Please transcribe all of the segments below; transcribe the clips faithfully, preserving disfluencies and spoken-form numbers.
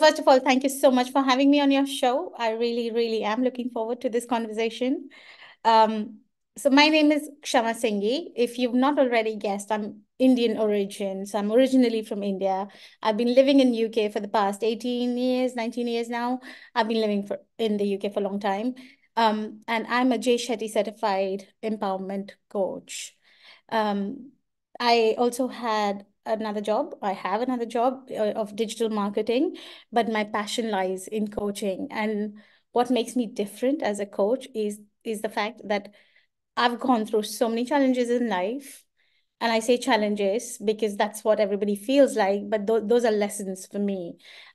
first of all, thank you so much for having me on your show. I really, really am looking forward to this conversation. Um, so my name is Kshama Singhi. If you've not already guessed, I'm Indian origin. So I'm originally from India. I've been living in U K for the past eighteen years, nineteen years now. I've been living for, in the U K for a long time. Um, and I'm a Jay Shetty certified empowerment coach. Um, I also had another job. I have another job of digital marketing, but my passion lies in coaching. And what makes me different as a coach is, is the fact that I've gone through so many challenges in life. And I say challenges because that's what everybody feels like, but th those are lessons for me.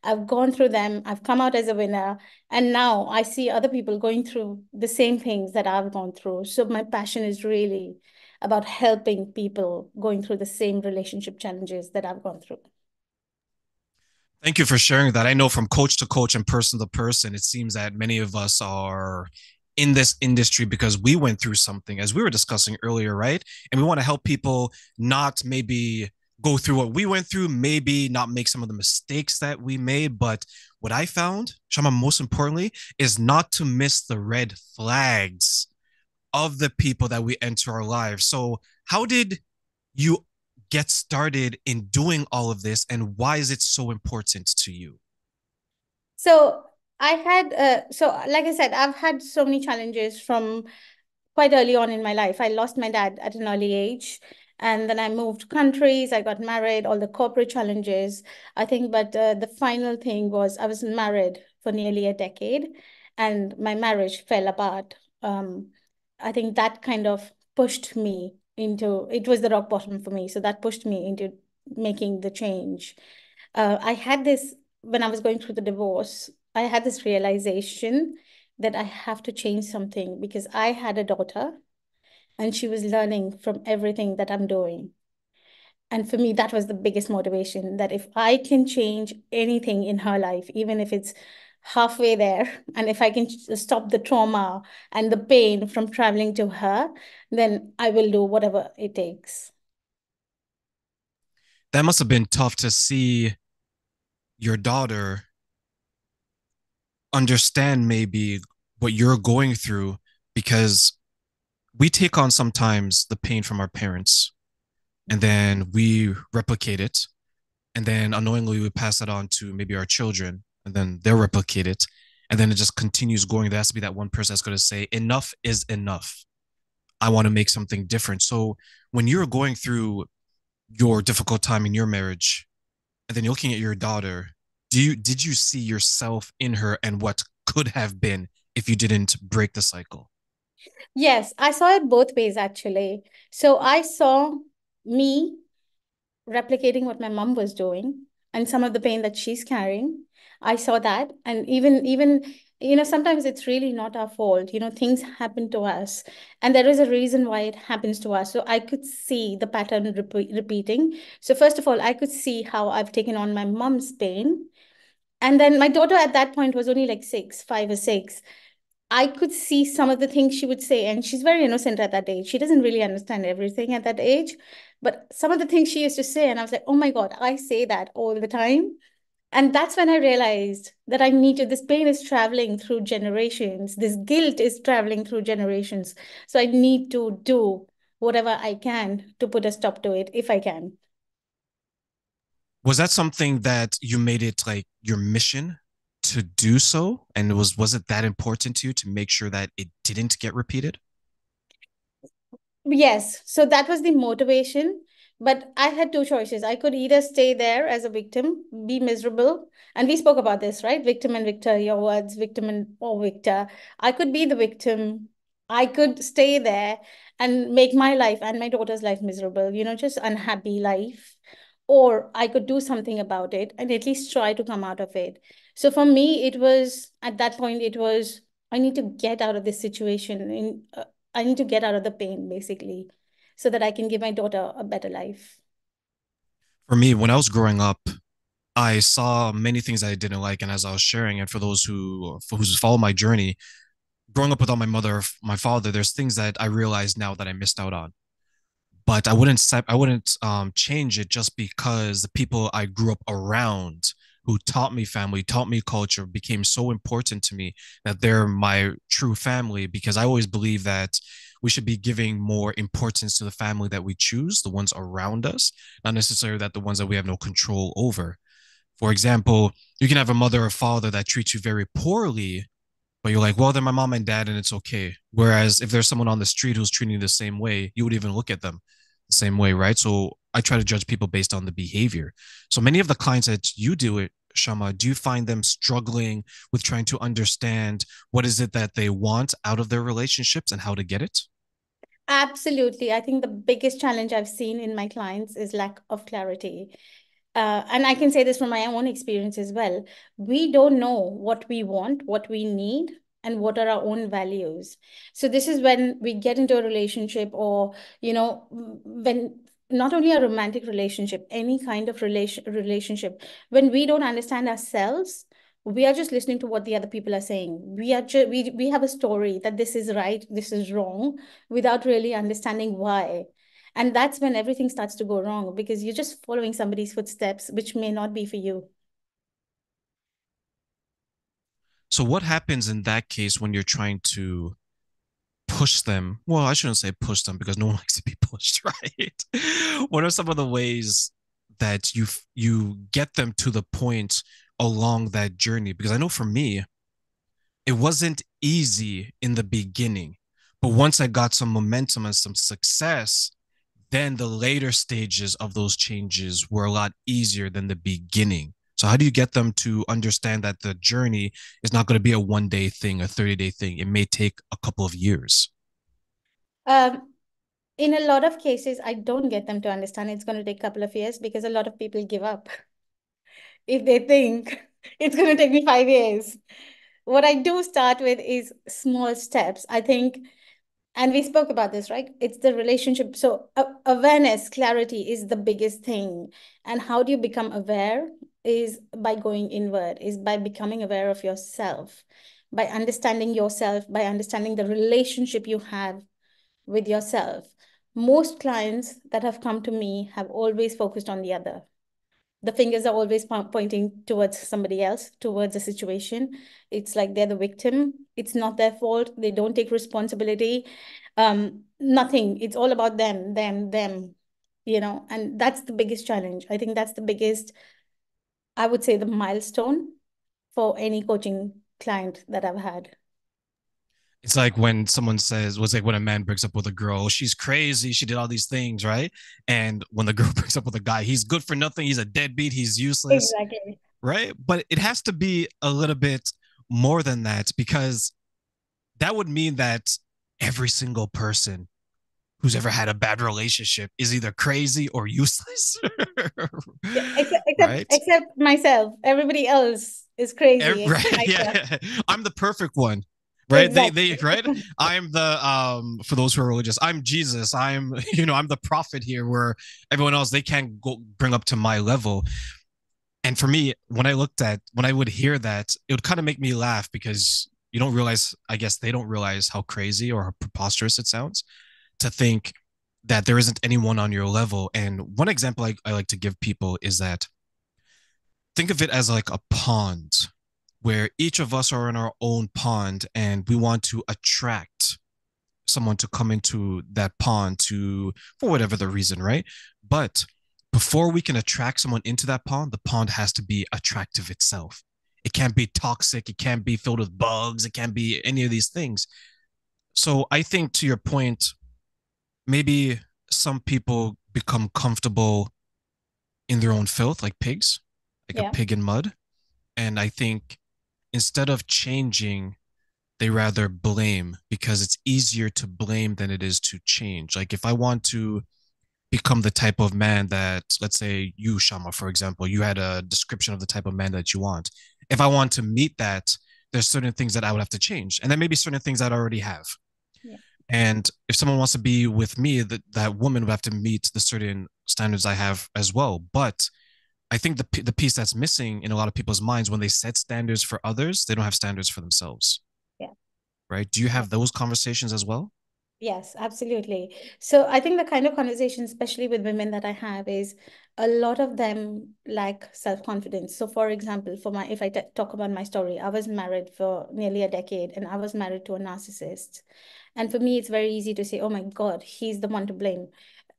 I've gone through them, I've come out as a winner, and now I see other people going through the same things that I've gone through. So my passion is really about helping people going through the same relationship challenges that I've gone through. Thank you for sharing that. I know from coach to coach and person to person, it seems that many of us are in this industry because we went through something, as we were discussing earlier, right? And we want to help people not maybe go through what we went through, maybe not make some of the mistakes that we made. But what I found, Kshama, most importantly, is not to miss the red flags of the people that we enter our lives. So how did you get started in doing all of this, and why is it so important to you? So I had, uh, so like I said, I've had so many challenges from quite early on in my life. I lost my dad at an early age, and then I moved countries, I got married, all the corporate challenges, I think. But uh, the final thing was I was married for nearly a decade, and my marriage fell apart. Um, I think that kind of pushed me into, it was the rock bottom for me. So that pushed me into making the change. Uh, I had this, when I was going through the divorce, I had this realization that I have to change something because I had a daughter and she was learning from everything that I'm doing. And for me, that was the biggest motivation, that if I can change anything in her life, even if it's halfway there, and if I can stop the trauma and the pain from traveling to her, then I will do whatever it takes. That must have been tough to see your daughter understand maybe what you're going through, because we take on sometimes the pain from our parents and then we replicate it. And then unknowingly we pass that on to maybe our children, and then they'll replicate it. And then it just continues going. There has to be that one person that's going to say, enough is enough. I want to make something different. So when you're going through your difficult time in your marriage and then you're looking at your daughter, Do you, did you see yourself in her and what could have been if you didn't break the cycle? Yes, I saw it both ways, actually. So I saw me replicating what my mom was doing and some of the pain that she's carrying. I saw that. And even, even you know, sometimes it's really not our fault. You know, things happen to us and there is a reason why it happens to us. So I could see the pattern re- repeating. So first of all, I could see how I've taken on my mom's pain. And then my daughter at that point was only like six, five or six. I could see some of the things she would say, and she's very innocent at that age. She doesn't really understand everything at that age, but some of the things she used to say, and I was like, oh my God, I say that all the time. And that's when I realized that I need to, this pain is traveling through generations. This guilt is traveling through generations. So I need to do whatever I can to put a stop to it if I can. Was that something that you made it like your mission to do so? And it was, was it that important to you to make sure that it didn't get repeated? Yes. So that was the motivation. But I had two choices. I could either stay there as a victim, be miserable. And we spoke about this, right? Victim and victor, your words, victim and or victor. I could be the victim. I could stay there and make my life and my daughter's life miserable, you know, just unhappy life. Or I could do something about it and at least try to come out of it. So for me, it was, at that point, it was, I need to get out of this situation. In, uh, I need to get out of the pain, basically, so that I can give my daughter a better life. For me, when I was growing up, I saw many things I didn't like. And as I was sharing, and for those who for who's followed my journey, growing up without my mother, my father, there's things that I realized now that I missed out on. But I wouldn't I wouldn't um, change it just because the people I grew up around who taught me family, taught me culture, became so important to me that they're my true family, because I always believe that we should be giving more importance to the family that we choose, the ones around us, not necessarily that the ones that we have no control over. For example, you can have a mother or father that treats you very poorly, but you're like, well, they're my mom and dad and it's okay. Whereas if there's someone on the street who's treating you the same way, you would even look at them the same way, right? So I try to judge people based on the behavior. So many of the clients that you deal with, Kshama, do you find them struggling with trying to understand what is it that they want out of their relationships and how to get it? Absolutely. I think the biggest challenge I've seen in my clients is lack of clarity. Uh, and I can say this from my own experience as well. We don't know what we want, what we need, and what are our own values. So this is when we get into a relationship, or, you know, when not only a romantic relationship, any kind of relation, relationship, when we don't understand ourselves, we are just listening to what the other people are saying. We are ju- we, we have a story that this is right, this is wrong, without really understanding why. And that's when everything starts to go wrong, because you're just following somebody's footsteps, which may not be for you. So what happens in that case when you're trying to push them? Well, I shouldn't say push them, because no one likes to be pushed, right? What are some of the ways that you you get them to the point along that journey? Because I know for me, it wasn't easy in the beginning. But once I got some momentum and some success, then the later stages of those changes were a lot easier than the beginning. So how do you get them to understand that the journey is not going to be a one-day thing, a thirty-day thing? It may take a couple of years. Um, in a lot of cases, I don't get them to understand it's going to take a couple of years, because a lot of people give up if they think it's going to take me five years. What I do start with is small steps. I think... And we spoke about this, right? It's the relationship. So uh, awareness, clarity is the biggest thing. And how do you become aware is by going inward, is by becoming aware of yourself, by understanding yourself, by understanding the relationship you have with yourself. Most clients that have come to me have always focused on the other. The fingers are always pointing towards somebody else, towards a situation. It's like they're the victim. It's not their fault. They don't take responsibility. Um, nothing. It's all about them, them, them, you know, and that's the biggest challenge. I think that's the biggest, I would say, the milestone for any coaching client that I've had. It's like when someone says, well, it's like when a man breaks up with a girl, she's crazy, she did all these things, right? And when the girl breaks up with a guy, he's good for nothing, he's a deadbeat, he's useless. Exactly. Right? But it has to be a little bit more than that, because that would mean that every single person who's ever had a bad relationship is either crazy or useless. Yeah, except, except, right? Except myself. Everybody else is crazy. Every, right? Yeah. I'm the perfect one. Right. Exactly. They, they, right. I'm the, um, for those who are religious, I'm Jesus. I'm, you know, I'm the prophet here, where everyone else, they can't go bring up to my level. And for me, when I looked at, when I would hear that, it would kind of make me laugh, because you don't realize, I guess they don't realize how crazy or how preposterous it sounds to think that there isn't anyone on your level. And one example I, I like to give people is that, think of it as like a pond, where each of us are in our own pond, and we want to attract someone to come into that pond to, for whatever the reason, right? But before we can attract someone into that pond, the pond has to be attractive itself. It can't be toxic. It can't be filled with bugs. It can't be any of these things. So I think, to your point, maybe some people become comfortable in their own filth, like pigs, like yeah. a pig in mud. And I think, instead of changing, they rather blame, because it's easier to blame than it is to change. Like if I want to become the type of man that, let's say you, Kshama, for example, you had a description of the type of man that you want. If I want to meet that, there's certain things that I would have to change. And there may be certain things that I already have. Yeah. And if someone wants to be with me, that, that woman would have to meet the certain standards I have as well. But I think the the piece that's missing in a lot of people's minds, when they set standards for others, they don't have standards for themselves. Yeah. Right? Do you have those conversations as well? Yes, absolutely. So I think the kind of conversation, especially with women that I have, is a lot of them lack self-confidence. So for example, for my, if I t talk about my story, I was married for nearly a decade and I was married to a narcissist. And for me, it's very easy to say, oh my God, he's the one to blame.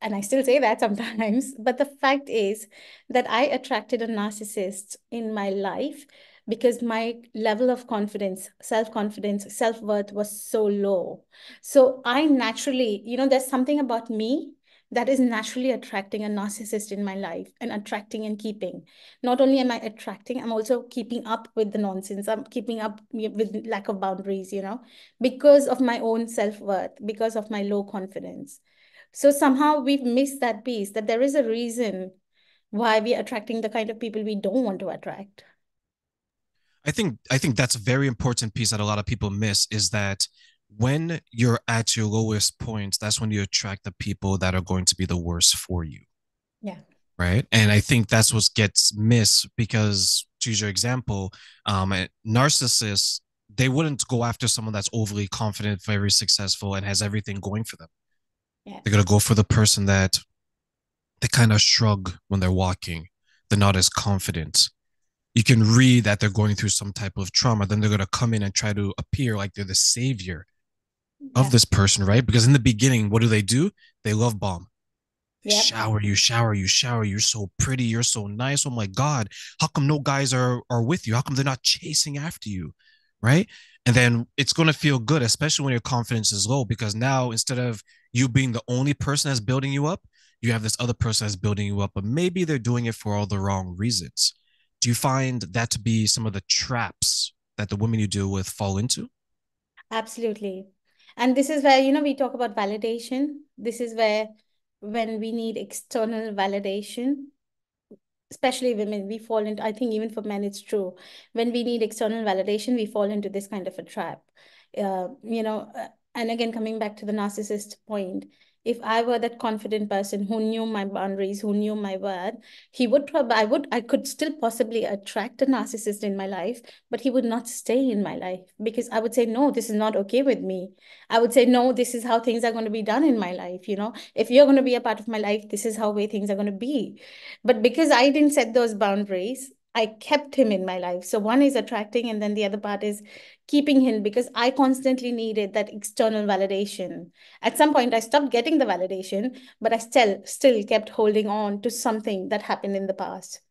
And I still say that sometimes. But the fact is that I attracted a narcissist in my life because my level of confidence, self-confidence, self-worth was so low. So I naturally, you know, there's something about me that is naturally attracting a narcissist in my life and attracting and keeping. Not only am I attracting, I'm also keeping up with the nonsense. I'm keeping up with lack of boundaries, you know, because of my own self-worth, because of my low confidence. So somehow we've missed that piece, that there is a reason why we're attracting the kind of people we don't want to attract. I think I think that's a very important piece that a lot of people miss, is that when you're at your lowest point, that's when you attract the people that are going to be the worst for you. Yeah. Right. And I think that's what gets missed because, to use your example, um, narcissists, they wouldn't go after someone that's overly confident, very successful, and has everything going for them. Yeah. They're going to go for the person that they kind of shrug when they're walking. They're not as confident. You can read that they're going through some type of trauma. Then they're going to come in and try to appear like they're the savior yeah. of this person, right? Because in the beginning, what do they do? They love bomb. They yep. shower you, shower you, shower you. You're so pretty. You're so nice. Oh my God. How come no guys are, are with you? How come they're not chasing after you, right? And then it's going to feel good, especially when your confidence is low, because now instead of you being the only person that's building you up, you have this other person that's building you up, but maybe they're doing it for all the wrong reasons. Do you find that to be some of the traps that the women you deal with fall into? Absolutely. And this is where, you know, we talk about validation. This is where when we need external validation, especially women, we fall into, I think even for men, it's true. When we need external validation, we fall into this kind of a trap. Uh, you know, uh, and again, coming back to the narcissist point, if I were that confident person who knew my boundaries, who knew my worth, he would probably, I would, I could still possibly attract a narcissist in my life, but he would not stay in my life because I would say, no, this is not okay with me. I would say, no, this is how things are going to be done in my life. You know, if you're going to be a part of my life, this is how way things are going to be. But because I didn't set those boundaries, I kept him in my life. So one is attracting, and then the other part is keeping him because I constantly needed that external validation. At some point, I stopped getting the validation, but I still still kept holding on to something that happened in the past,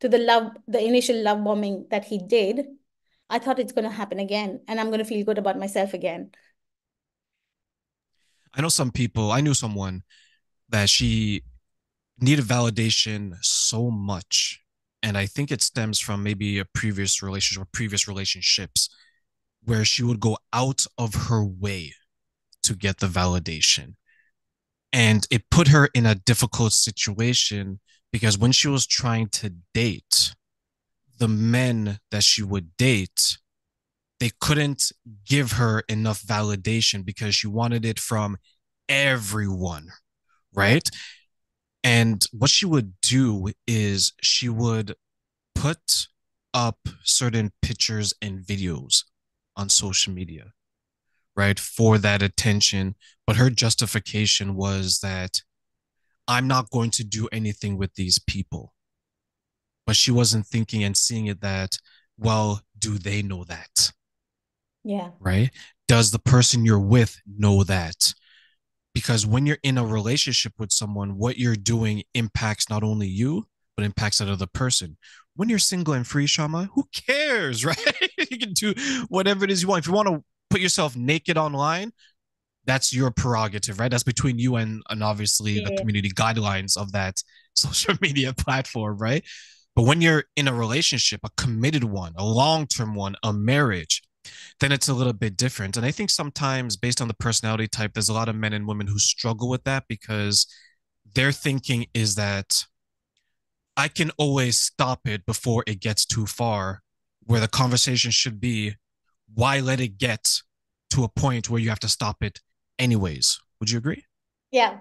to the love, the initial love bombing that he did. I thought it's going to happen again, and I'm going to feel good about myself again. I know some people, I knew someone that she needed validation so much. And I think it stems from maybe a previous relationship or previous relationships where she would go out of her way to get the validation. And it put her in a difficult situation because when she was trying to date, the men that she would date, they couldn't give her enough validation because she wanted it from everyone, right? And what she would do is she would put up certain pictures and videos on social media, right, for that attention. But her justification was that I'm not going to do anything with these people. But she wasn't thinking and seeing it that, well, do they know that? Yeah. Right? Does the person you're with know that? Because when you're in a relationship with someone, what you're doing impacts not only you, but impacts that other person. When you're single and free, Kshama, who cares, right? You can do whatever it is you want. If you want to put yourself naked online, that's your prerogative, right? That's between you and, and obviously the community guidelines of that social media platform, right? But when you're in a relationship, a committed one, a long-term one, a marriage, then it's a little bit different. And I think sometimes based on the personality type, there's a lot of men and women who struggle with that because their thinking is that I can always stop it before it gets too far, where the conversation should be, why let it get to a point where you have to stop it anyways? Would you agree? Yeah.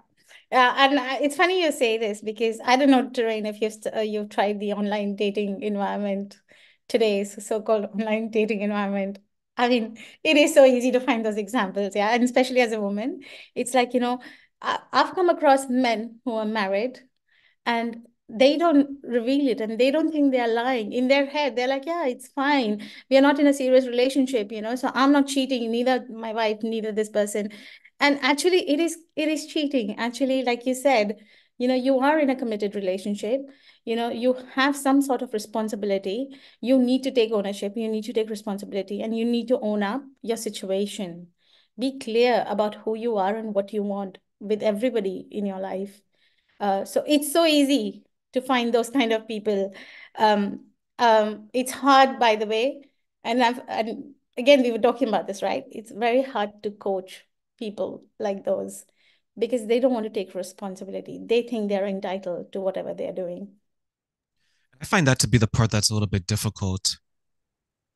Uh, and I, it's funny you say this because I don't know, Terrain, if you've, uh, you've tried the online dating environment, today's so-called online dating environment. I mean, it is so easy to find those examples, yeah. And especially as a woman, it's like, you know, I've come across men who are married and they don't reveal it and they don't think they're lying. In their head, they're like, yeah, it's fine. We are not in a serious relationship, you know, so I'm not cheating, neither my wife, neither this person. And actually, it is it is cheating. Actually, like you said, you know, you are in a committed relationship. You know, you have some sort of responsibility. You need to take ownership. You need to take responsibility and you need to own up your situation. Be clear about who you are and what you want with everybody in your life. Uh, so it's so easy to find those kind of people. Um, um, it's hard, by the way. And, I've, and again, we were talking about this, right? It's very hard to coach people like those, because they don't want to take responsibility. They think they're entitled to whatever they're doing. I find that to be the part that's a little bit difficult,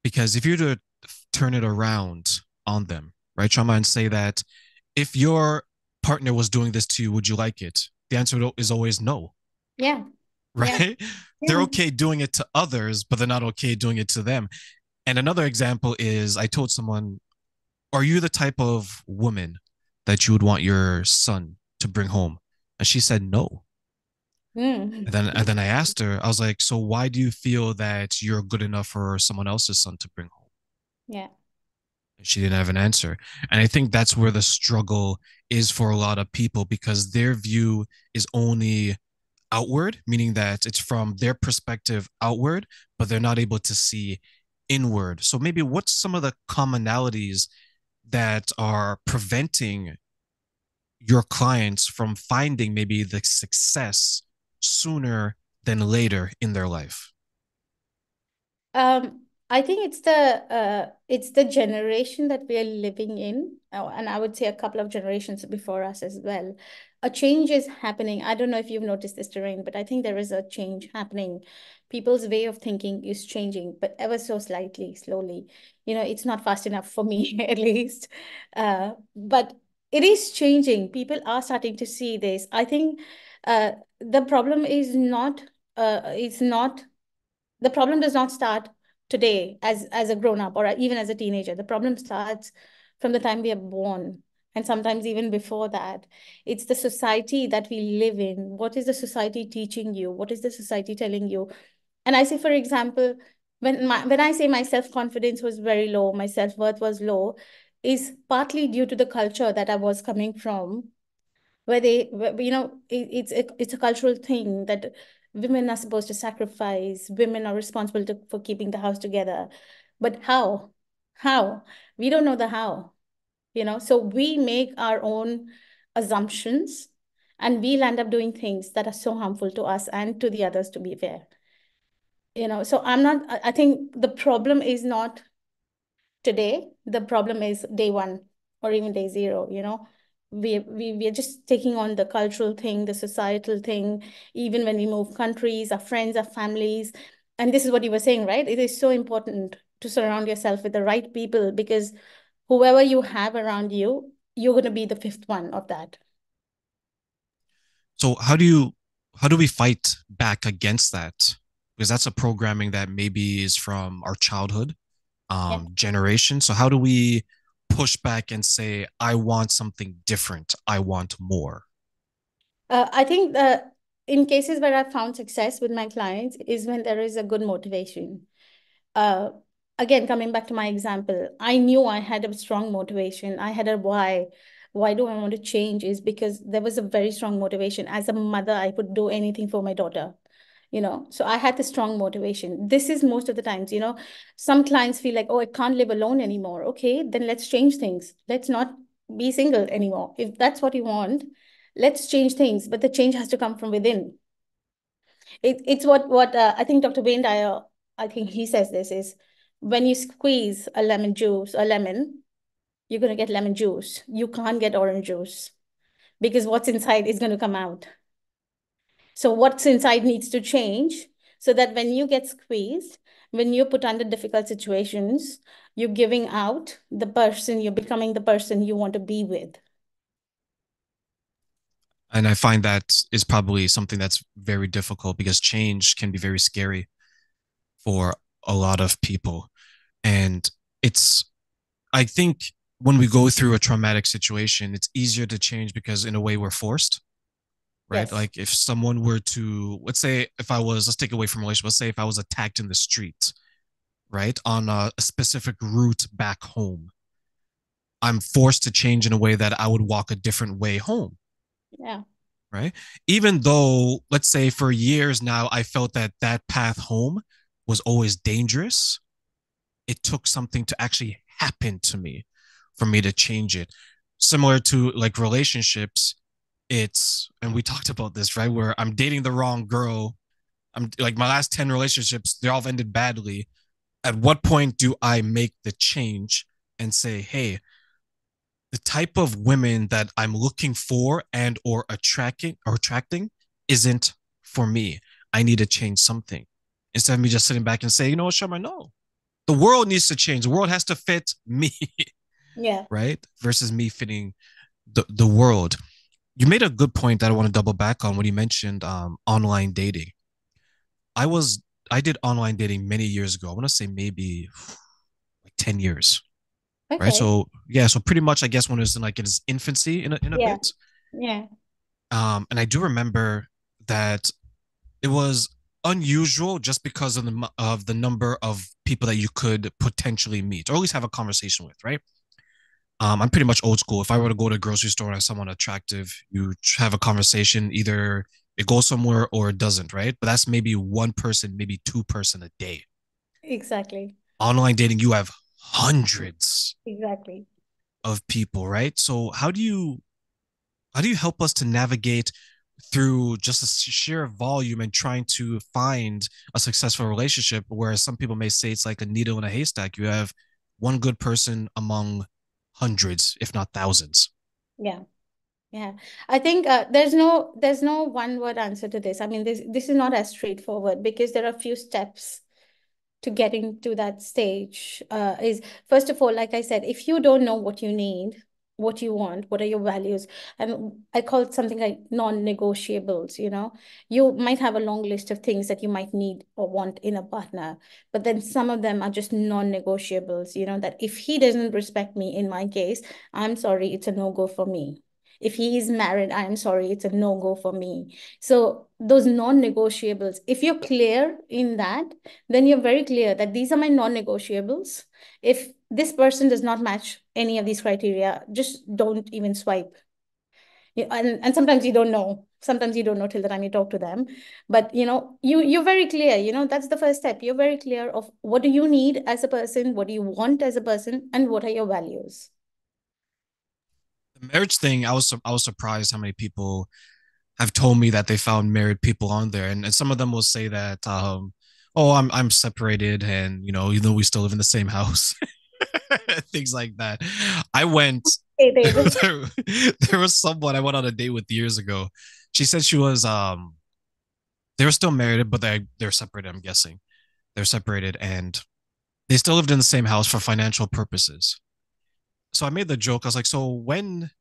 because if you were to turn it around on them, right, Kshama, and say that if your partner was doing this to you, would you like it? The answer is always no. Yeah. Right? Yeah. They're okay doing it to others, but they're not okay doing it to them. And another example is, I told someone, are you the type of woman that you would want your son to bring home? And she said, no. Mm. And then, and then I asked her, I was like, so why do you feel that you're good enough for someone else's son to bring home? Yeah. And she didn't have an answer. And I think that's where the struggle is for a lot of people, because their view is only outward, meaning that it's from their perspective outward, but they're not able to see inward. So maybe what's some of the commonalities that are preventing your clients from finding maybe the success sooner than later in their life? Um, I think it's the uh, it's the generation that we are living in, oh, and I would say a couple of generations before us as well. A change is happening. I don't know if you've noticed this, Doreen, but I think there is a change happening. People's way of thinking is changing, but ever so slightly, slowly. You know, it's not fast enough for me, at least. Uh, but it is changing. People are starting to see this. I think uh, the problem is not, uh, it's not, the problem does not start today as, as a grown-up or even as a teenager. The problem starts from the time we are born. And sometimes even before that, it's the society that we live in. What is the society teaching you? What is the society telling you? And I say, for example, when my, when I say my self-confidence was very low, my self-worth was low, is partly due to the culture that I was coming from, where they, you know, it, it's, a, it's a cultural thing that women are supposed to sacrifice. Women are responsible to, for keeping the house together. But how? How? We don't know the how. You know, so we make our own assumptions and we'll end up doing things that are so harmful to us and to the others, to be fair. You know, so I'm not, I think the problem is not today. The problem is day one or even day zero, you know. We, we, we are just taking on the cultural thing, the societal thing, even when we move countries, our friends, our families. And this is what you were saying, right? It is so important to surround yourself with the right people, because whoever you have around you, you're going to be the fifth one of that. So how do you, how do we fight back against that? Because that's a programming that maybe is from our childhood um, yeah. generation. So how do we push back and say, I want something different. I want more. Uh, I think that in cases where I've found success with my clients is when there is a good motivation. Uh, Again, coming back to my example, I knew I had a strong motivation. I had a why. Why do I want to change is because there was a very strong motivation. As a mother, I would do anything for my daughter, you know. So I had the strong motivation. This is most of the times, you know, some clients feel like, oh, I can't live alone anymore. Okay, then let's change things. Let's not be single anymore. If that's what you want, let's change things. But the change has to come from within. It, it's what, what uh, I think Doctor Wayne Dyer, I think he says this is, when you squeeze a lemon juice, a lemon, you're going to get lemon juice. You can't get orange juice because what's inside is going to come out. So what's inside needs to change so that when you get squeezed, when you're put under difficult situations, you're giving out the person, you're becoming the person you want to be with. And I find that is probably something that's very difficult because change can be very scary for a lot of people. And it's I think when we go through a traumatic situation, it's easier to change because in a way we're forced, right? Yes. Like if someone were to, let's say if I was, let's take away from relationship, let's say if I was attacked in the street, right? On a, a specific route back home, I'm forced to change in a way that I would walk a different way home. Yeah. Right. Even though, let's say for years now, I felt that that path home was always dangerous. It took something to actually happen to me for me to change it. Similar to like relationships, it's, and we talked about this, right? Where I'm dating the wrong girl. I'm like my last ten relationships, they all ended badly. At what point do I make the change and say, hey, the type of women that I'm looking for and or attracting or attracting isn't for me. I need to change something. Instead of me just sitting back and saying, you know what, Kshama, no. The world needs to change. The world has to fit me. Yeah. Right? Versus me fitting the, the world. You made a good point that I want to double back on when you mentioned um, online dating. I was, I did online dating many years ago. I want to say maybe like ten years. Okay. Right. So yeah. So pretty much, I guess when it was in like its infancy in a, in a yeah. bit. Yeah. Um, and I do remember that it was unusual just because of the, of the number of people that you could potentially meet or at least have a conversation with. Right. Um, I'm pretty much old school. If I were to go to a grocery store and I someone attractive, you have a conversation, either it goes somewhere or it doesn't. Right. But that's maybe one person, maybe two person a day. Exactly. Online dating, you have hundreds exactly of people, right? So how do you how do you help us to navigate through just the sheer volume and trying to find a successful relationship, whereas some people may say it's like a needle in a haystack? You have one good person among hundreds, if not thousands. Yeah. Yeah, I think uh, there's no there's no one word answer to this. I mean, this this is not as straightforward because there are a few steps to getting to that stage. Uh, is first of all, like I said, if you don't know what you need, what you want, what are your values, and I call it something like non-negotiables, you know, you might have a long list of things that you might need or want in a partner, but then some of them are just non-negotiables, you know, that if he doesn't respect me, in my case, I'm sorry, it's a no-go for me. If he is married, I'm sorry, it's a no-go for me. So those non-negotiables, if you're clear in that, then you're very clear that these are my non-negotiables. If this person does not match any of these criteria, just don't even swipe. And, and sometimes you don't know. Sometimes you don't know till the time you talk to them. But, you know, you, you're very clear. You know, that's the first step. You're very clear of what do you need as a person, what do you want as a person, and what are your values. The marriage thing, I was I was surprised how many people have told me that they found married people on there, and, and some of them will say that, um, "Oh, I'm I'm separated, and you know, even though we still live in the same house, things like that." I went. Hey, there, there was someone I went on a date with years ago. She said she was um, they were still married, but they they're separated. I'm guessing they're separated, and they still lived in the same house for financial purposes. So I made the joke. I was like, so when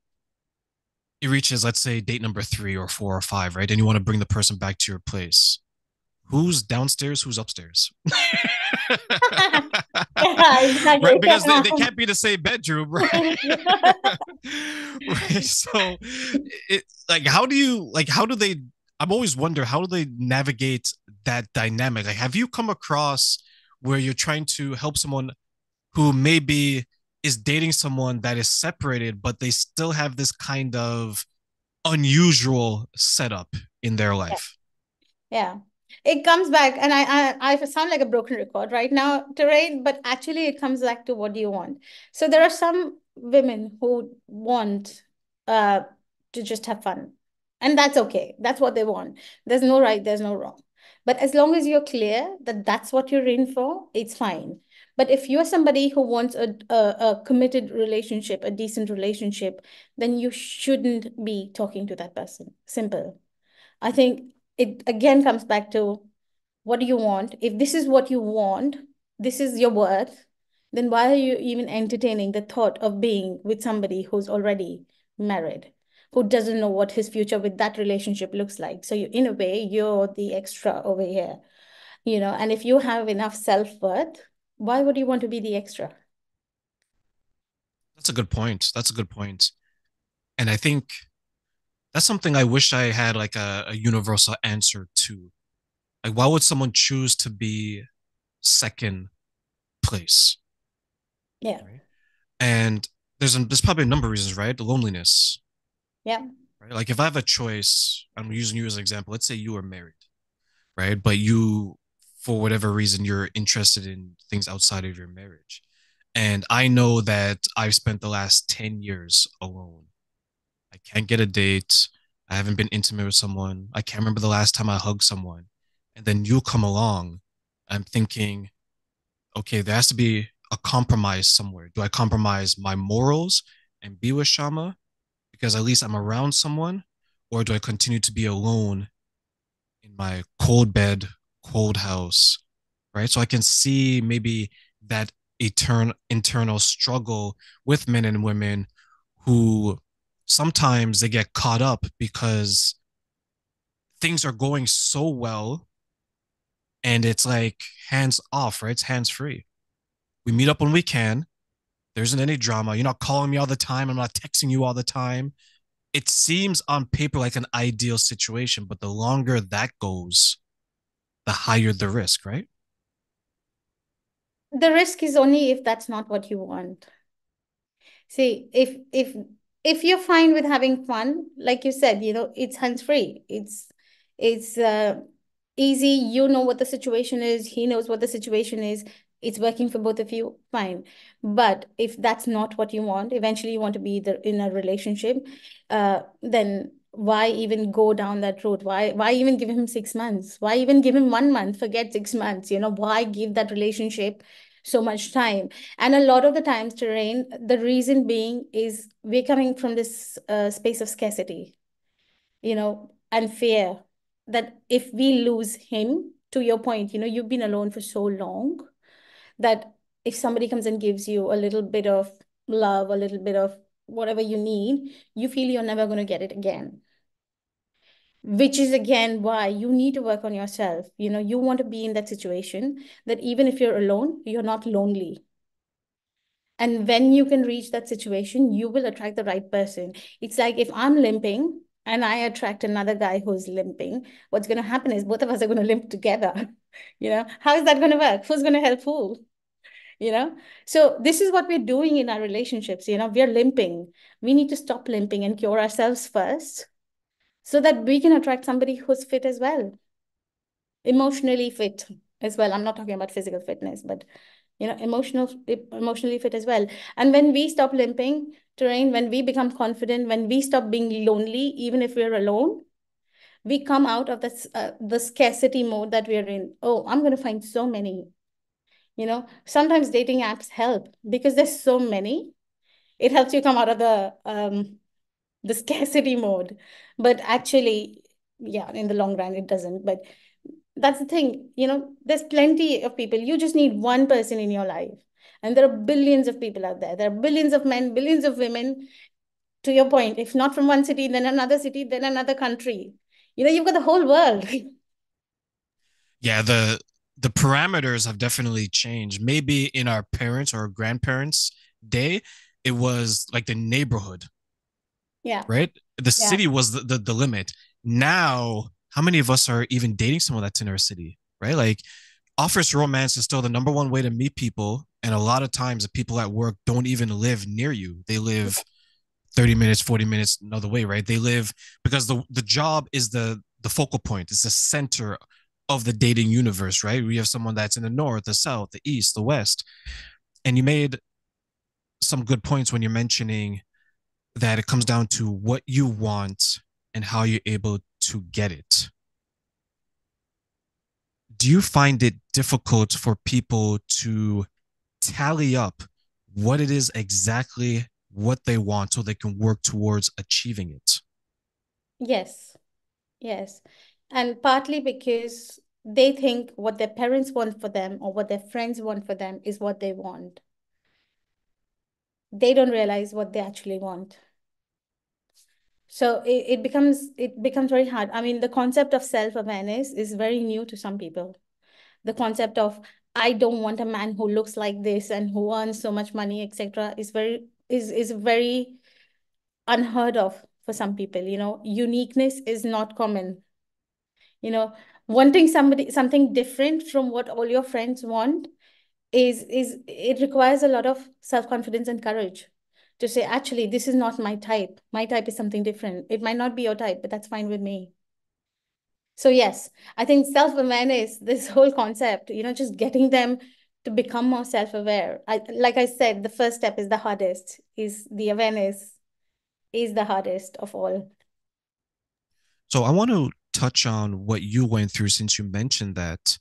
it reaches, let's say, date number three or four or five, right? And you want to bring the person back to your place. Who's downstairs? Who's upstairs? Yeah, exactly. Right? Because they, they can't be the same bedroom, right? Right? So it, like, how do you, like, how do they, I'm always wonder, how do they navigate that dynamic? Like, have you come across where you're trying to help someone who may be is dating someone that is separated, but they still have this kind of unusual setup in their life? Yeah. yeah. It comes back, and I, I I sound like a broken record right now, Terrain, but actually it comes back to what do you want? So there are some women who want uh, to just have fun, and that's okay. That's what they want. There's no right, there's no wrong. But as long as you're clear that that's what you're in for, it's fine. But if you're somebody who wants a, a, a committed relationship, a decent relationship, then you shouldn't be talking to that person. Simple. I think it again comes back to what do you want? If this is what you want, this is your worth, then why are you even entertaining the thought of being with somebody who's already married, who doesn't know what his future with that relationship looks like? So you, in a way, you're the extra over here, you know, and if you have enough self-worth, why would you want to be the extra? That's a good point. That's a good point. And I think that's something I wish I had like a, a universal answer to. Like, why would someone choose to be second place? Yeah. Right? And there's a, there's probably a number of reasons, right? The loneliness. Yeah. Right? Like if I have a choice, I'm using you as an example. Let's say you are married, right? But you, for whatever reason, you're interested in things outside of your marriage. And I know that I've spent the last ten years alone. I can't get a date. I haven't been intimate with someone. I can't remember the last time I hugged someone. And then you come along. I'm thinking, okay, there has to be a compromise somewhere. Do I compromise my morals and be with Kshama because at least I'm around someone? Or do I continue to be alone in my cold bed, cold house, right? So I can see maybe that etern- internal struggle with men and women who sometimes they get caught up because things are going so well and it's like hands off, right? It's hands free. We meet up when we can. There isn't any drama. You're not calling me all the time. I'm not texting you all the time. It seems on paper like an ideal situation, but the longer that goes, the higher the risk, right? The risk is only if that's not what you want. See, if if if you're fine with having fun, like you said, you know, it's hands-free. It's it's uh, easy. You know what the situation is. He knows what the situation is. It's working for both of you, fine. But if that's not what you want, eventually you want to be the, in a relationship, uh, then why even go down that road? Why why even give him six months? Why even give him one month? Forget six months. You know, why give that relationship so much time? And a lot of the times, Terrain, the reason being is we're coming from this uh, space of scarcity, you know, and fear that if we lose him, to your point, you know, you've been alone for so long that if somebody comes and gives you a little bit of love, a little bit of whatever you need, you feel you're never going to get it again. Which is again why you need to work on yourself. You know, you want to be in that situation that even if you're alone, you're not lonely. And when you can reach that situation, you will attract the right person. It's like if I'm limping and I attract another guy who's limping, what's going to happen is both of us are going to limp together. You know, how is that going to work? Who's going to help who? You know, so this is what we're doing in our relationships. You know, we're limping. We need to stop limping and cure ourselves first, so that we can attract somebody who's fit as well, emotionally fit as well. I'm not talking about physical fitness, but, you know, emotional, emotionally fit as well. And when we stop limping, Terrain, when we become confident, when we stop being lonely, even if we're alone, we come out of this, uh, the scarcity mode that we're in. Oh, I'm going to find so many. You know, sometimes dating apps help because there's so many. It helps you come out of the... Um, the scarcity mode, but actually, yeah, in the long run, it doesn't. But that's the thing, you know, there's plenty of people. You just need one person in your life. And there are billions of people out there. There are billions of men, billions of women. To your point, if not from one city, then another city, then another country. You know, you've got the whole world. Yeah, the the parameters have definitely changed. Maybe in our parents' or grandparents' day, it was like the neighborhood. Yeah. Right. The yeah. city was the, the, the limit. Now, how many of us are even dating someone that's in our city? Right. Like office romance is still the number one way to meet people. And a lot of times the people at work don't even live near you. They live thirty minutes, forty minutes another way. Right. They live because the, the job is the, the focal point. It's the center of the dating universe. Right. We have someone that's in the north, the south, the east, the west. And you made some good points when you're mentioning that it comes down to what you want and how you're able to get it. Do you find it difficult for people to tally up what it is exactly what they want so they can work towards achieving it? Yes. Yes. And partly because they think what their parents want for them or what their friends want for them is what they want. They don't realize what they actually want. So it, it becomes it becomes very hard. I mean, the concept of self-awareness is very new to some people. The concept of, I don't want a man who looks like this and who earns so much money, et cetera, is very is is very unheard of for some people. You know, uniqueness is not common. You know, wanting somebody something different from what all your friends want is is it requires a lot of self-confidence and courage to say, actually, this is not my type. My type is something different. It might not be your type, but that's fine with me. So yes, I think self-awareness, this whole concept, you know, just getting them to become more self-aware. I, like I said, the first step is the hardest, is the awareness is the hardest of all. So I want to touch on what you went through since you mentioned that,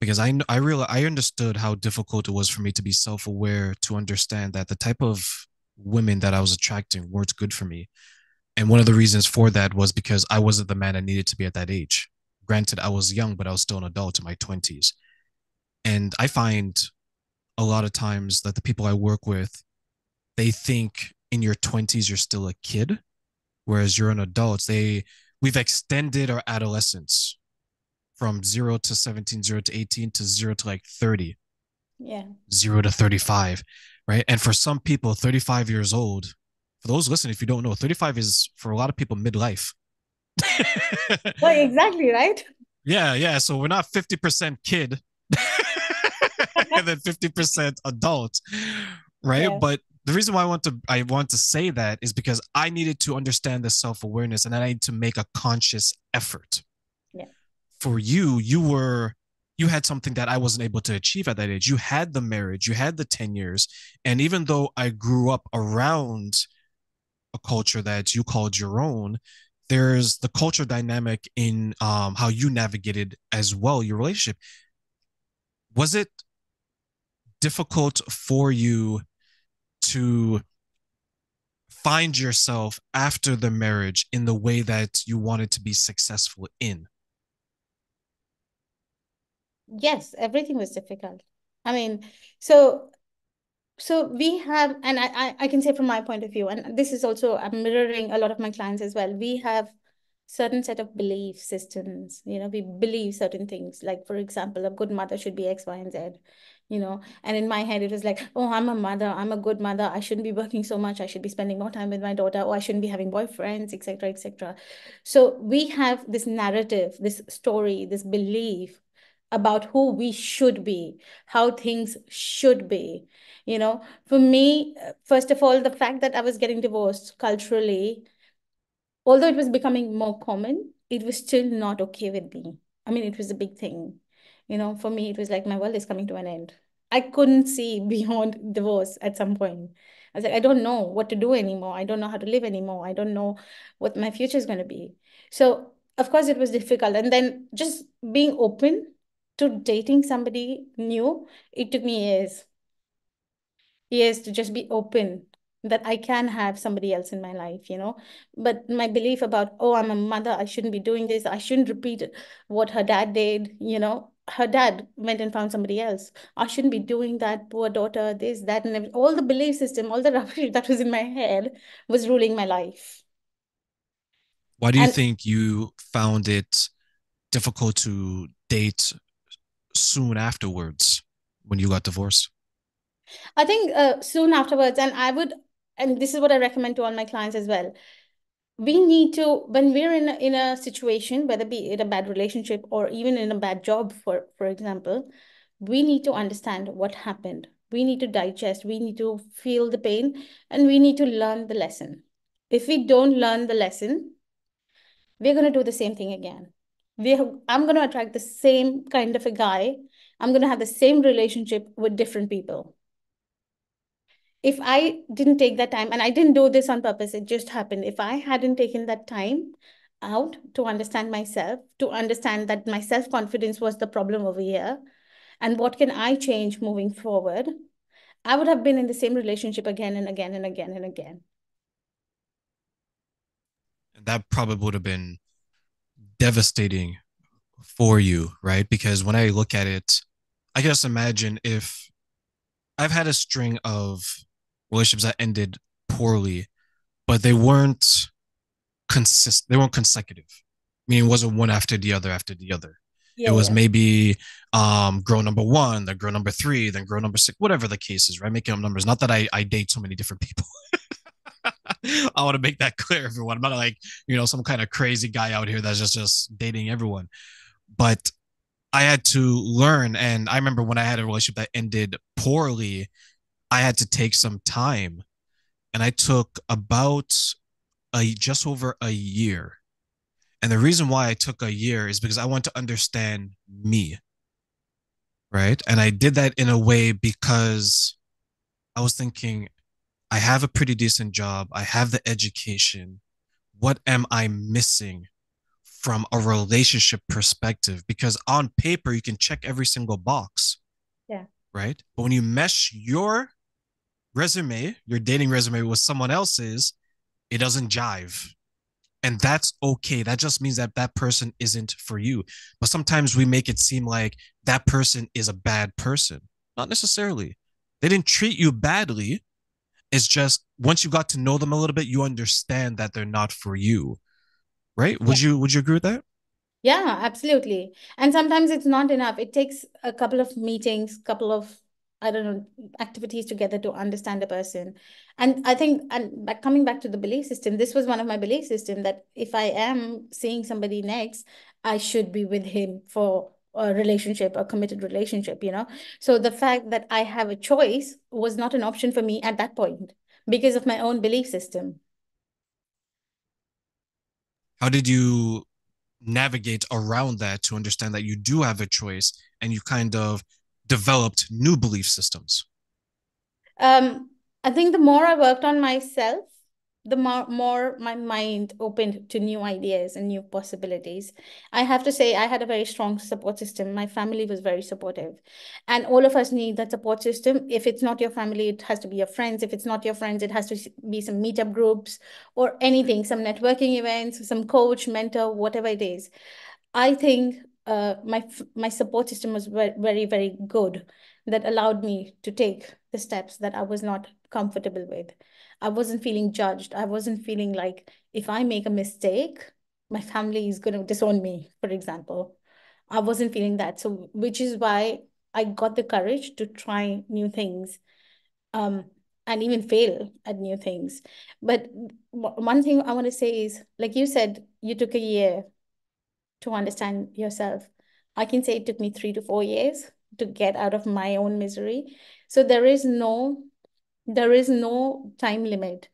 because I I realized, I understood how difficult it was for me to be self-aware, to understand that the type of women that I was attracting weren't good for me. And one of the reasons for that was because I wasn't the man I needed to be at that age. Granted, I was young, but I was still an adult in my twenties. And I find a lot of times that the people I work with, they think in your twenties, you're still a kid, whereas you're an adult. They, we've extended our adolescence from zero to seventeen, zero to eighteen, to zero to like thirty. Yeah. Zero to thirty-five, right? And for some people, thirty-five years old, for those listening, if you don't know, thirty-five is, for a lot of people, midlife. Well, exactly, right? Yeah, yeah. So we're not fifty percent kid and then fifty percent adult, right? Yeah. But the reason why I want to I want to say that is because I needed to understand the self-awareness and I need to make a conscious effort. Yeah. For you, you were... you had something that I wasn't able to achieve at that age. You had the marriage, you had the ten years. And even though I grew up around a culture that you called your own, there's the culture dynamic in um, how you navigated as well your relationship. Was it difficult for you to find yourself after the marriage in the way that you wanted to be successful in? Yes, everything was difficult. I mean, so so we have, and I, I, I can say from my point of view, and this is also, I'm mirroring a lot of my clients as well, we have certain set of belief systems, you know, we believe certain things. Like, for example, a good mother should be X, Y, and Z, you know, and in my head, it was like, oh, I'm a mother, I'm a good mother, I shouldn't be working so much, I should be spending more time with my daughter, or I shouldn't be having boyfriends, et cetera, et cetera. So we have this narrative, this story, this belief about who we should be, how things should be. You know, for me, first of all, the fact that I was getting divorced culturally, although it was becoming more common, it was still not okay with me. I mean, it was a big thing. You know, for me, it was like my world is coming to an end. I couldn't see beyond divorce at some point. I was like, I don't know what to do anymore. I don't know how to live anymore. I don't know what my future is going to be. So, of course, it was difficult. And then just being open to dating somebody new, it took me years. Years to just be open that I can have somebody else in my life, you know. But my belief about, oh, I'm a mother, I shouldn't be doing this, I shouldn't repeat what her dad did, you know. Her dad went and found somebody else. I shouldn't be doing that, poor daughter, this, that, and everything. All the belief system, all the rubbish that was in my head was ruling my life. Why do you and- think you found it difficult to date soon afterwards when you got divorced? I think uh, soon afterwards, and I would, and this is what I recommend to all my clients as well. We need to, when we're in a, in a situation, whether be it a bad relationship or even in a bad job, for, for example, we need to understand what happened. We need to digest, we need to feel the pain, and we need to learn the lesson. If we don't learn the lesson, we're going to do the same thing again. We have, I'm going to attract the same kind of a guy. I'm going to have the same relationship with different people. If I didn't take that time, and I didn't do this on purpose, it just happened. If I hadn't taken that time out to understand myself, to understand that my self-confidence was the problem over here, and what can I change moving forward, I would have been in the same relationship again and again and again and again. That probably would have been devastating for you, right? Because when I look at it, I just imagine if I've had a string of relationships that ended poorly, but they weren't consistent, they weren't consecutive. Meaning it wasn't one after the other after the other. Yeah, it was yeah. maybe um, grow number one, then grow number three, then grow number six, whatever the case is, right? Making up numbers. Not that I, I date so many different people. I want to make that clear, everyone. I'm not like, you know, some kind of crazy guy out here that's just, just dating everyone. But I had to learn. And I remember when I had a relationship that ended poorly, I had to take some time. And I took about a, just over a year. And the reason why I took a year is because I want to understand me, right? And I did that in a way because I was thinking, I have a pretty decent job. I have the education. What am I missing from a relationship perspective? Because on paper, you can check every single box, yeah, right? But when you mesh your resume, your dating resume with someone else's, it doesn't jive. And that's okay. That just means that that person isn't for you. But sometimes we make it seem like that person is a bad person. Not necessarily. They didn't treat you badly. It's just once you got to know them a little bit, you understand that they're not for you. Right? Would you, would you agree with that? Yeah, absolutely. And sometimes it's not enough. It takes a couple of meetings, couple of, I don't know, activities together to understand a person. And I think, and back, coming back to the belief system, this was one of my belief system that if I am seeing somebody next, I should be with him for a relationship, a committed relationship, you know? So the fact that I have a choice was not an option for me at that point because of my own belief system. How did you navigate around that to understand that you do have a choice and you kind of developed new belief systems? Um, I think the more I worked on myself, the more, more my mind opened to new ideas and new possibilities. I have to say I had a very strong support system. My family was very supportive. And all of us need that support system. If it's not your family, it has to be your friends. If it's not your friends, it has to be some meetup groups or anything, some networking events, some coach, mentor, whatever it is. I think Uh, my my support system was very, very good. That allowed me to take the steps that I was not comfortable with. I wasn't feeling judged. I wasn't feeling like if I make a mistake, my family is going to disown me, for example. I wasn't feeling that. So, which is why I got the courage to try new things um, and even fail at new things. But one thing I want to say is, like you said, you took a year to understand yourself. I can say it took me three to four years to get out of my own misery. So there is no, there is no time limit.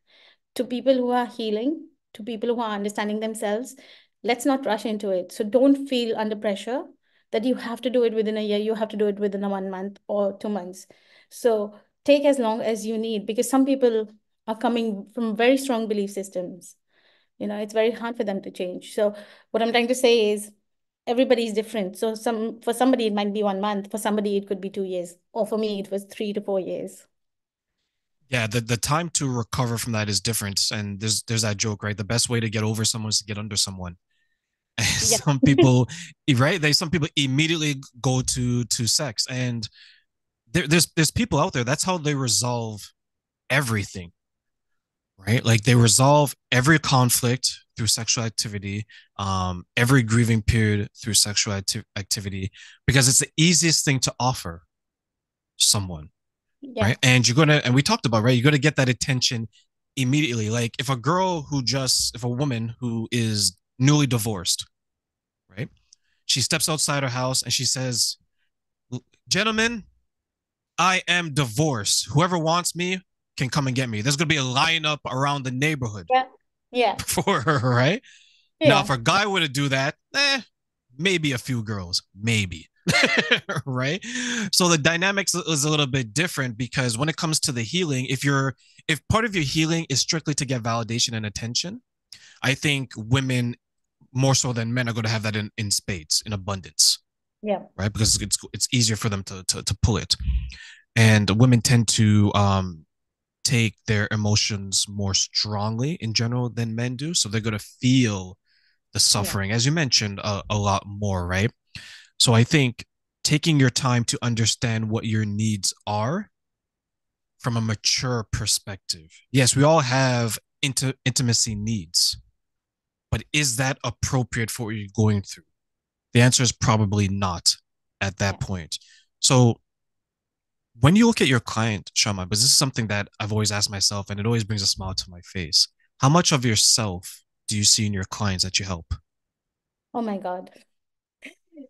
To people who are healing, to people who are understanding themselves, let's not rush into it. So don't feel under pressure that you have to do it within a year, you have to do it within a one month or two months. So take as long as you need, because some people are coming from very strong belief systems. You know, it's very hard for them to change. So what I'm trying to say is everybody's different. So some, for somebody, it might be one month. For somebody, it could be two years. Or for me, it was three to four years. Yeah, the, the time to recover from that is different. And there's there's that joke, right? The best way to get over someone is to get under someone. Yeah. Some people, right? They Some people immediately go to to sex. And there, there's there's people out there, that's how they resolve everything. Right? Like they resolve every conflict through sexual activity, um, every grieving period through sexual acti- activity, because it's the easiest thing to offer someone. Yeah. Right. And you're going to, and we talked about, right, you're going to get that attention immediately. Like if a girl who just, if a woman who is newly divorced, right, she steps outside her house and she says, gentlemen, I am divorced. Whoever wants me can come and get me. There's going to be a lineup around the neighborhood. Yeah. Yeah. For her, right? Yeah. Now, if a guy were to do that, eh, maybe a few girls, maybe. Right? So the dynamics is a little bit different because when it comes to the healing, if you're, if part of your healing is strictly to get validation and attention, I think women more so than men are going to have that in, in spades, in abundance. Yeah. Right? Because it's, it's easier for them to, to, to pull it. And women tend to, um, take their emotions more strongly in general than men do. So they're going to feel the suffering, yeah, as you mentioned, a, a lot more, right? So I think taking your time to understand what your needs are from a mature perspective. Yes, we all have inti- intimacy needs, but is that appropriate for what you're going through? The answer is probably not at that yeah. point. So when you look at your client, Kshama, because this is something that I've always asked myself, and it always brings a smile to my face, how much of yourself do you see in your clients that you help? Oh my God.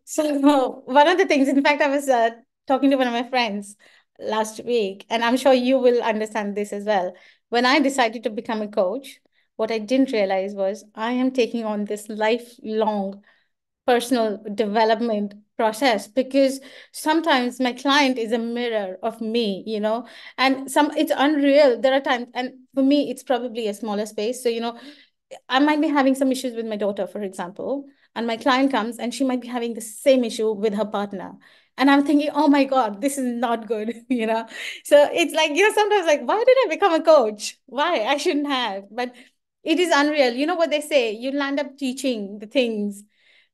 So one of the things, in fact, I was uh, talking to one of my friends last week, and I'm sure you will understand this as well. When I decided to become a coach, what I didn't realize was I am taking on this lifelong personal development process, because sometimes my client is a mirror of me, you know, and some it's unreal. There are times, and for me, it's probably a smaller space. So, you know, I might be having some issues with my daughter, for example, and my client comes and she might be having the same issue with her partner. And I'm thinking, oh my God, this is not good, you know? So it's like, you know, sometimes like, why did I become a coach? Why? I shouldn't have. But it is unreal. You know what they say, you land up teaching the things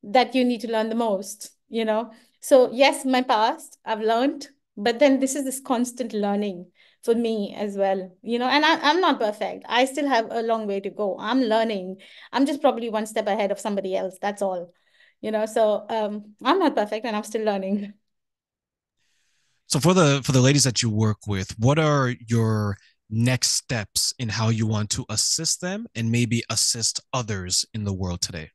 that you need to learn the most, you know? So yes, my past, I've learned, but then this is this constant learning for me as well, you know, and I, I'm not perfect. I still have a long way to go. I'm learning. I'm just probably one step ahead of somebody else. That's all, you know, so um, I'm not perfect and I'm still learning. So for the, for the ladies that you work with, what are your next steps in how you want to assist them and maybe assist others in the world today?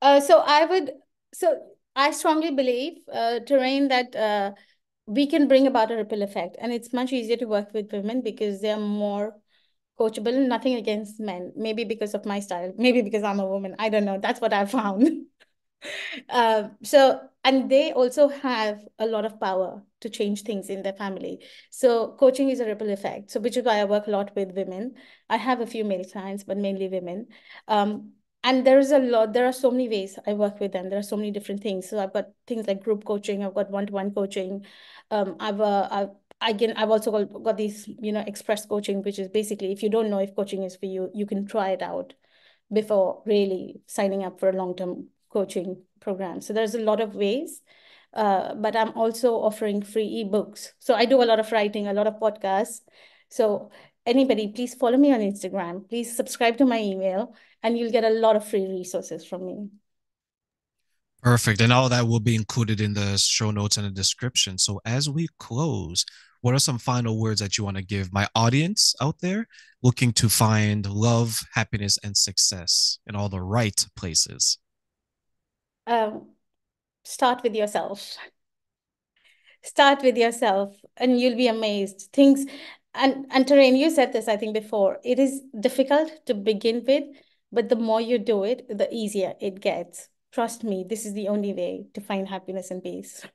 Uh, so I would, so I strongly believe, uh, Terrain, that, uh, we can bring about a ripple effect, and it's much easier to work with women because they're more coachable. Nothing against men, maybe because of my style, maybe because I'm a woman. I don't know. That's what I found. uh, so, and they also have a lot of power to change things in their family. So coaching is a ripple effect. So which is why I work a lot with women. I have a few male clients, but mainly women. Um, And there is a lot, there are so many ways I work with them. There are so many different things. So I've got things like group coaching. I've got one-to-one coaching. Um, I've, uh, I've, I can, I've also got, got these, you know, express coaching, which is basically, if you don't know if coaching is for you, you can try it out before really signing up for a long-term coaching program. So there's a lot of ways, uh, but I'm also offering free eBooks. So I do a lot of writing, a lot of podcasts. So anybody, please follow me on Instagram. Please subscribe to my email, and you'll get a lot of free resources from me. Perfect. And all that will be included in the show notes and the description. So as we close, what are some final words that you want to give my audience out there looking to find love, happiness, and success in all the right places? Um, start with yourself. Start with yourself, and you'll be amazed. Things... And, and Terrain, you said this, I think, before. It is difficult to begin with, but the more you do it, the easier it gets. Trust me, this is the only way to find happiness and peace.